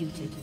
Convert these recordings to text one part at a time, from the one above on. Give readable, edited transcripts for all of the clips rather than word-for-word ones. executed.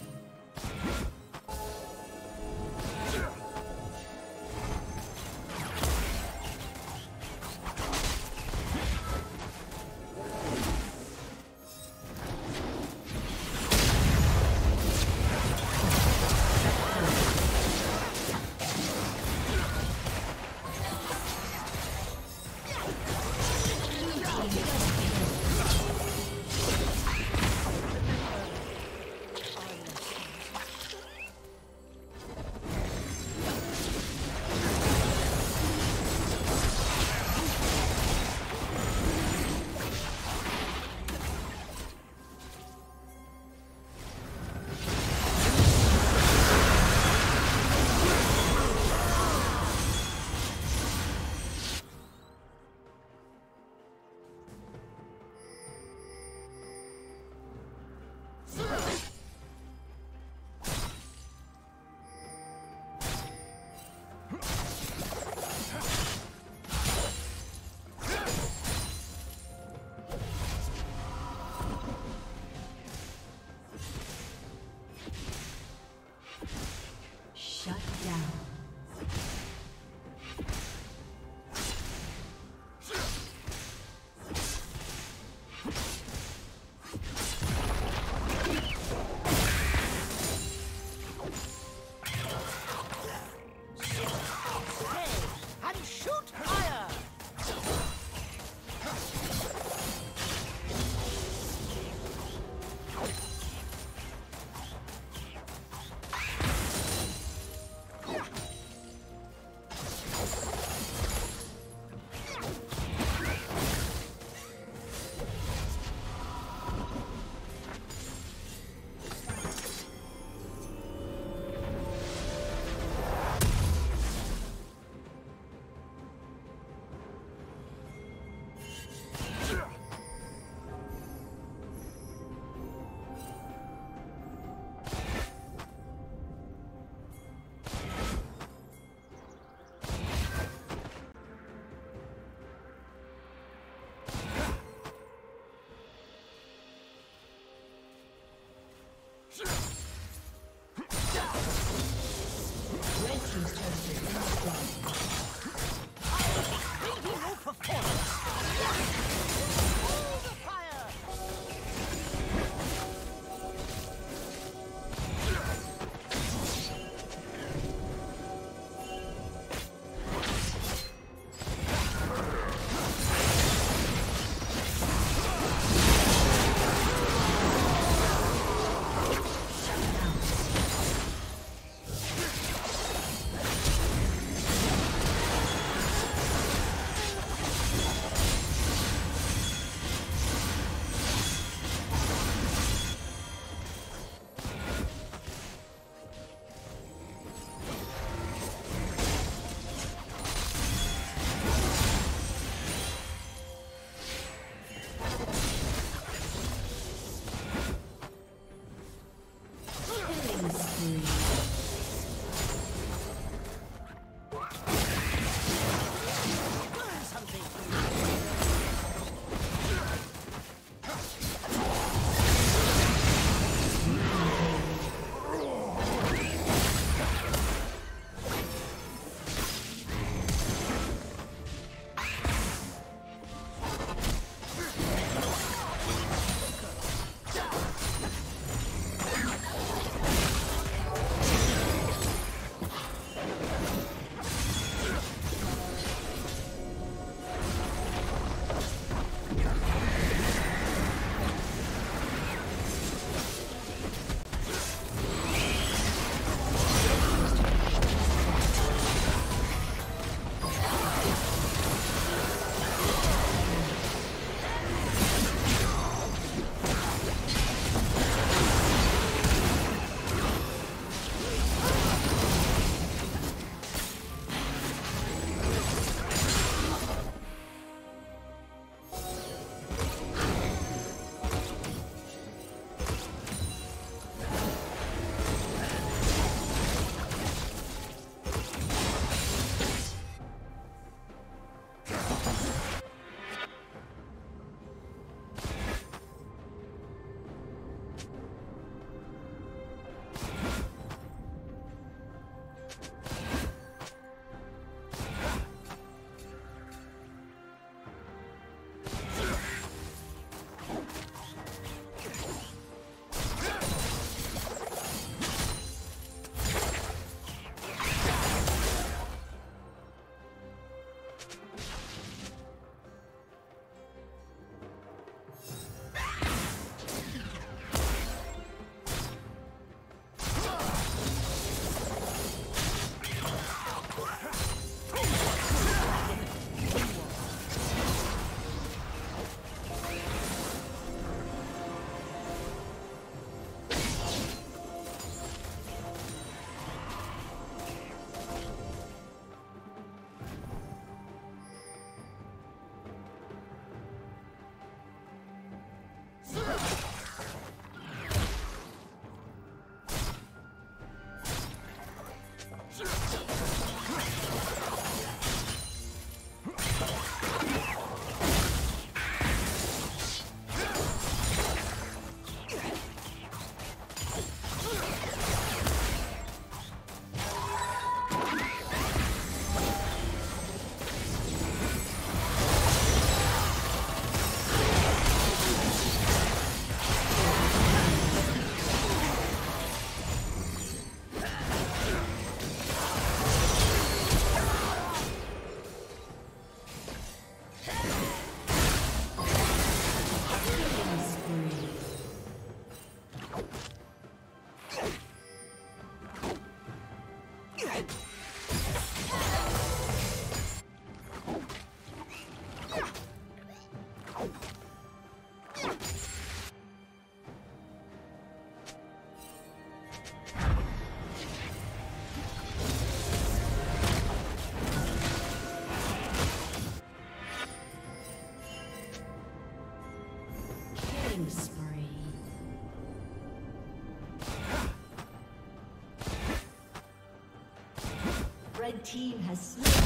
Red team has slain.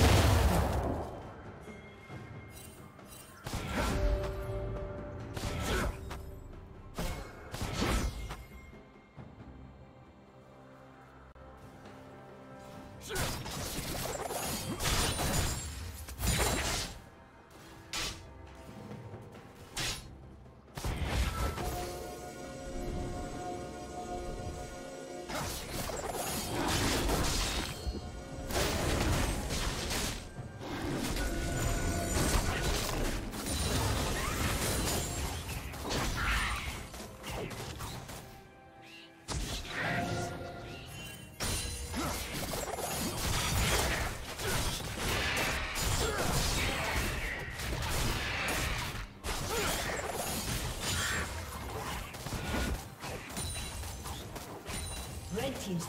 Team's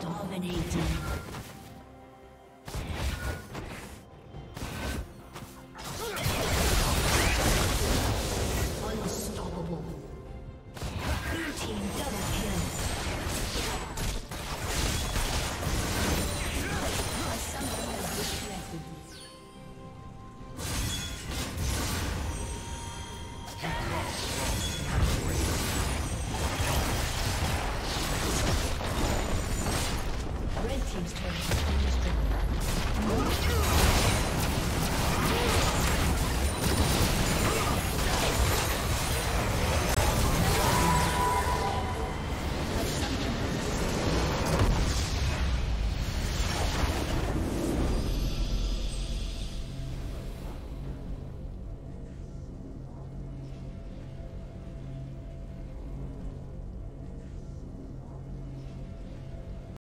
Dominating.